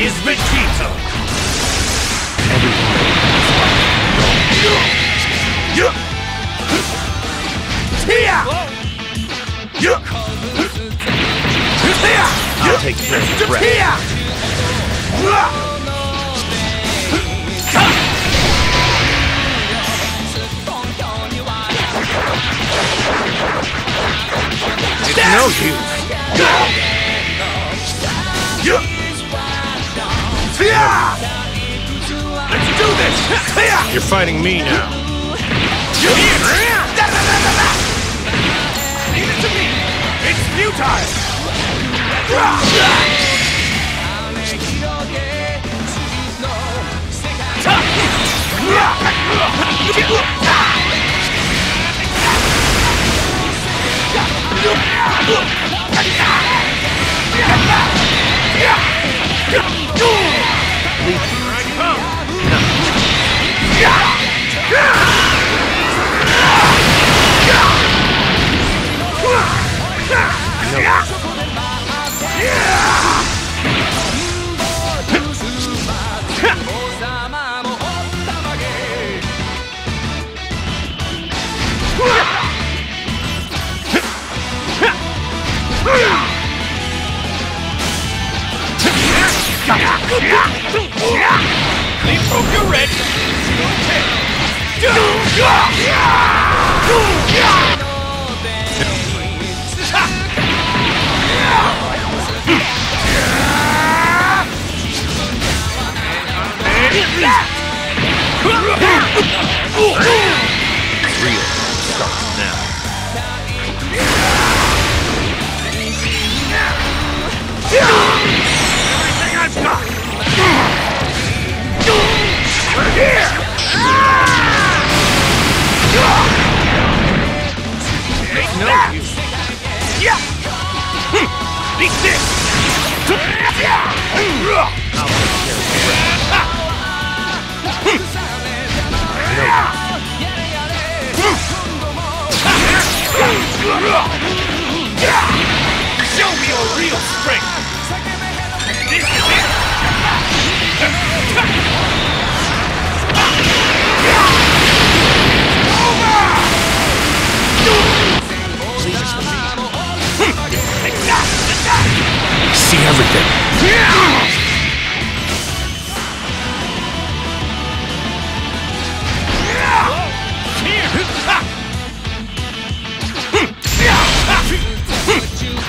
is Vegeta. I'll take care of the breath. No use. Let's do this. You're fighting me now. Leave it to me. It's futile. Show me your real strength. This is it. See everything.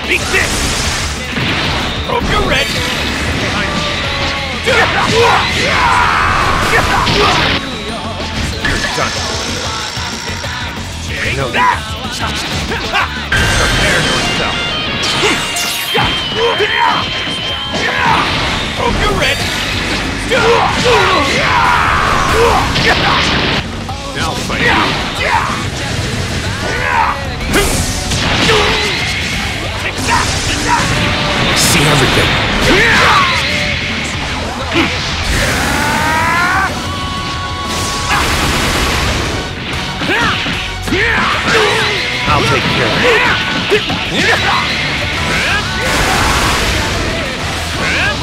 Beat this! Hope you're ready! You're done. I know that! Prepare yourself! Hope you're ready! Now fight! See everything. I'll take care of it.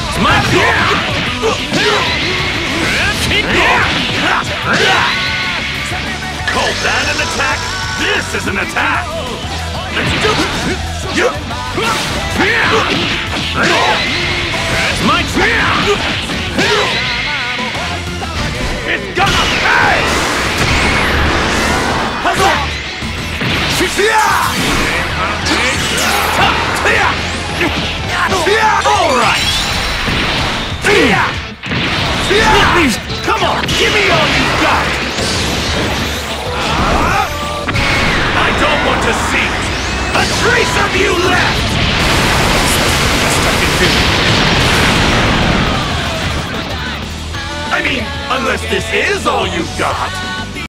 It's my goal. Call that an attack? This is an attack. Let's do it. That's my turn! It's gonna pay! Alright! Come on, give me all you got! I don't want to see a trace of you left! I mean, unless this is all you've got.